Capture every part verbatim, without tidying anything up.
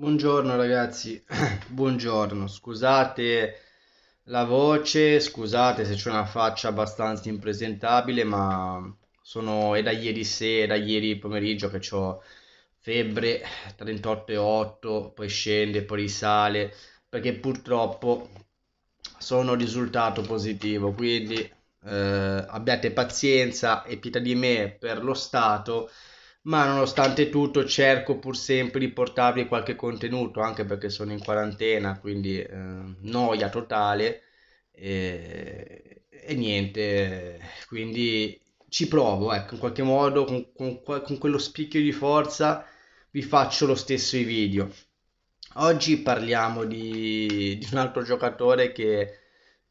Buongiorno ragazzi, buongiorno, scusate la voce, scusate se c'è una faccia abbastanza impresentabile, ma sono è da ieri sera, da ieri pomeriggio che ho febbre trentotto virgola otto, poi scende, poi risale, perché purtroppo sono risultato positivo, quindi eh, abbiate pazienza e pietà di me per lo stato. Ma nonostante tutto cerco pur sempre di portarvi qualche contenuto, anche perché sono in quarantena, quindi eh, noia totale e, e niente, quindi ci provo, ecco, in qualche modo con, con, con quello spicchio di forza vi faccio lo stesso i video. Oggi parliamo di, di un altro giocatore che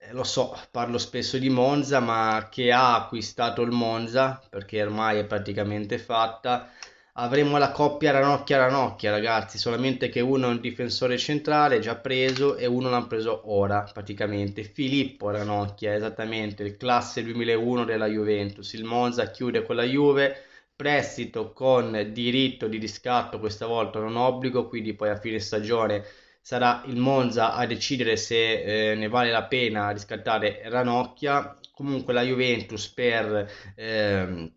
eh, lo so, parlo spesso di Monza, ma che ha acquistato il Monza perché ormai è praticamente fatta. Avremo la coppia Ranocchia-Ranocchia ragazzi, solamente che uno è un difensore centrale già preso e uno l'hanno preso ora praticamente, Filippo Ranocchia, esattamente, il classe duemilauno della Juventus. Il Monza chiude con la Juve, prestito con diritto di riscatto, questa volta non obbligo, quindi poi a fine stagione sarà il Monza a decidere se eh, ne vale la pena riscattare Ranocchia. Comunque la Juventus, per eh,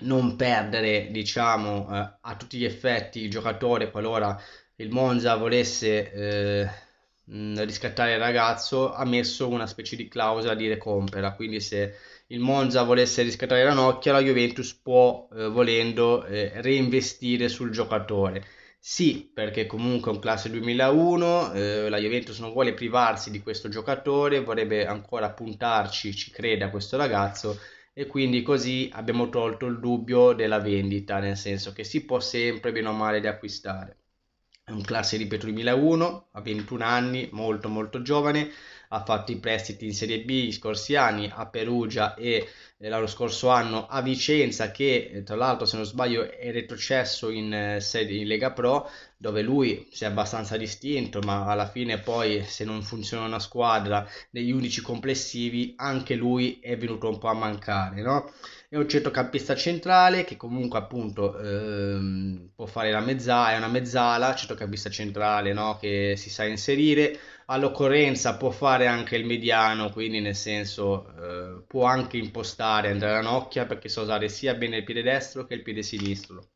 non perdere diciamo eh, a tutti gli effetti il giocatore, qualora il Monza volesse eh, mh, riscattare il ragazzo, ha messo una specie di clausola di recompra, quindi se il Monza volesse riscattare Ranocchia la Juventus può eh, volendo eh, reinvestire sul giocatore. Sì, perché comunque è un classe duemilauno, eh, la Juventus non vuole privarsi di questo giocatore, vorrebbe ancora puntarci, ci crede a questo ragazzo, e quindi così abbiamo tolto il dubbio della vendita, nel senso che si può sempre bene o male di acquistare. È un classe, ripeto, duemilauno, ha ventuno anni, molto molto giovane, ha fatto i prestiti in Serie B gli scorsi anni a Perugia e l'anno scorso anno a Vicenza, che tra l'altro se non sbaglio è retrocesso in, in Lega Pro, dove lui si è abbastanza distinto, ma alla fine poi se non funziona una squadra negli undici complessivi anche lui è venuto un po' a mancare, no? È un centrocampista centrale che comunque appunto ehm, può fare la mezzala, è una mezzala, centrocampista centrale, no? Che si sa inserire, all'occorrenza può fare anche il mediano, quindi nel senso eh, può anche impostare Andrea Ranocchia perché sa usare sia bene il piede destro che il piede sinistro.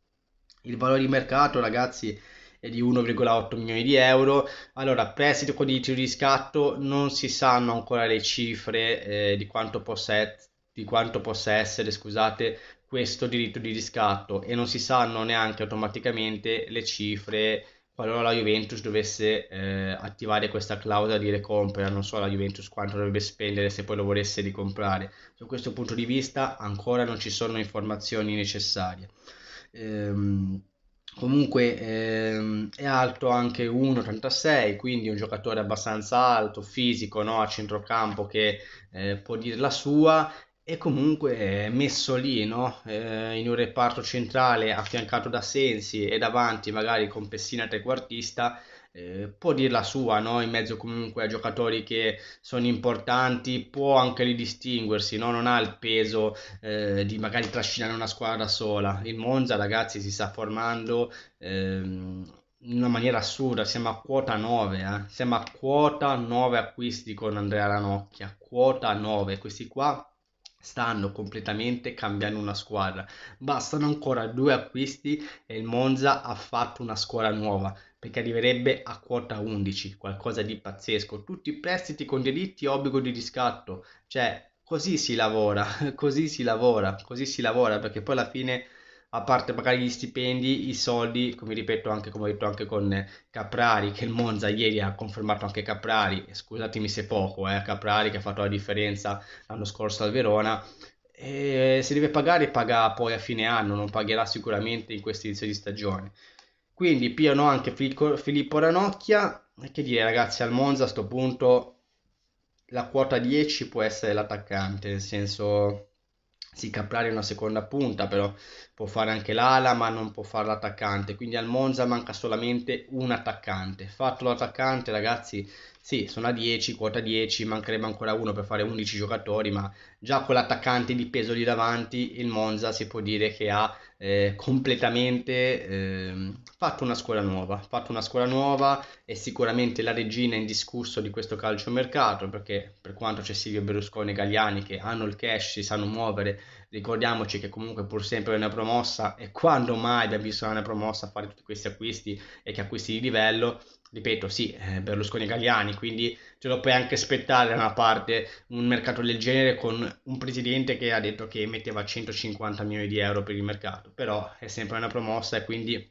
Il valore di mercato ragazzi è di uno virgola otto milioni di euro. Allora, prestito con diritto di riscatto, non si sanno ancora le cifre eh, di, quanto possa, di quanto possa essere scusate questo diritto di riscatto, e non si sanno neanche automaticamente le cifre qualora la Juventus dovesse eh, attivare questa clausola di recompra. Non so la Juventus quanto dovrebbe spendere se poi lo volesse ricomprare. Da questo punto di vista ancora non ci sono informazioni necessarie. Ehm, comunque ehm, è alto anche uno virgola ottantasei, quindi un giocatore abbastanza alto, fisico, no? A centrocampo che eh, può dire la sua. E comunque è messo lì, no? Eh, in un reparto centrale affiancato da Sensi e davanti magari con Pessina trequartista, eh, può dire la sua, no? In mezzo comunque a giocatori che sono importanti, può anche lì distinguersi, no? Non ha il peso eh, di magari trascinare una squadra sola. Il Monza ragazzi si sta formando ehm, in una maniera assurda, siamo a quota nove, eh? Siamo a quota nove acquisti con Andrea Ranocchia, quota nove, questi qua stanno completamente cambiando una squadra. Bastano ancora due acquisti e il Monza ha fatto una squadra nuova, perché arriverebbe a quota undici, qualcosa di pazzesco. Tutti i prestiti con diritti, obbligo di riscatto, cioè così si lavora, così si lavora, così si lavora, perché poi alla fine, a parte magari gli stipendi, i soldi, come ripeto anche come ho detto anche con Caprari, che il Monza ieri ha confermato anche Caprari, scusatemi se poco, eh, Caprari che ha fatto la differenza l'anno scorso al Verona, e se deve pagare paga poi a fine anno, non pagherà sicuramente in questo inizio di stagione. Quindi piano anche Filippo Ranocchia, che dire ragazzi, al Monza a sto punto la quota dieci può essere l'attaccante, nel senso... Sì, Caprari è una seconda punta, però può fare anche l'ala, ma non può fare l'attaccante. Quindi al Monza manca solamente un attaccante. Fatto l'attaccante, ragazzi, Sì, sono a dieci, quota dieci, mancherebbe ancora uno per fare undici giocatori, ma già con l'attaccante di peso lì davanti, il Monza si può dire che ha eh, completamente eh, fatto una scuola nuova, fatto una scuola nuova, è sicuramente la regina in discusso di questo calciomercato, perché per quanto c'è Silvio Berlusconi e Galliani che hanno il cash, si sanno muovere, ricordiamoci che comunque pur sempre è una promossa, e quando mai abbiamo visto una promossa fare tutti questi acquisti e che acquisti di livello. Ripeto, sì, eh, Berlusconi e Galliani, quindi ce lo puoi anche aspettare da una parte un mercato del genere con un presidente che ha detto che metteva centocinquanta milioni di euro per il mercato, però è sempre una promossa e quindi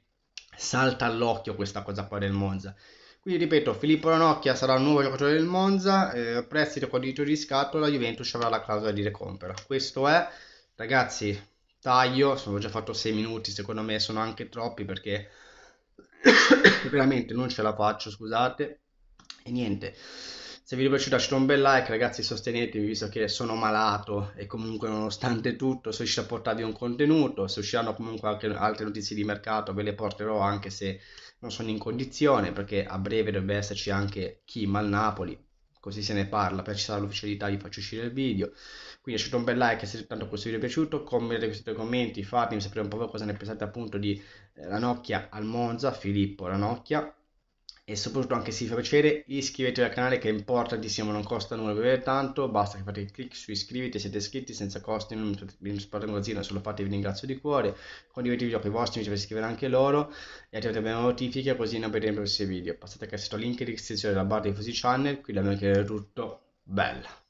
salta all'occhio questa cosa qua del Monza. Quindi ripeto, Filippo Ranocchia sarà il nuovo giocatore del Monza, eh, prestito con diritto di riscatto, la Juventus avrà la clausola di recompra. Questo è, ragazzi, taglio, sono già fatto sei minuti, secondo me sono anche troppi perché... veramente non ce la faccio, scusate, e niente, se vi è piaciuto lasciate un bel like, ragazzi, sostenetevi visto che sono malato e comunque nonostante tutto sono riuscito a portarvi un contenuto. Se usciranno comunque anche altre notizie di mercato ve le porterò, anche se non sono in condizione, perché a breve dovrebbe esserci anche Kim al Napoli, così se ne parla, per ci sarà l'ufficialità vi faccio uscire il video. Quindi lasciate un bel like se tanto questo video è piaciuto, commentate questi due commenti, fatemi sapere un po' cosa ne pensate appunto di Ranocchia al Monza, Filippo Ranocchia, e soprattutto anche se vi fa piacere iscrivetevi al canale che è importantissimo, non costa nulla per tanto, basta che fate il click su iscriviti, siete iscritti senza costi, non mi sparate un gazzino, solo fate, vi ringrazio di cuore, condividete i video con i vostri amici per iscrivere anche loro e attivate bene le notifiche così non perdete i prossimi video. Passate anche al sito link di estensione della barra di Fusi Channel, qui da me che è tutto, bella!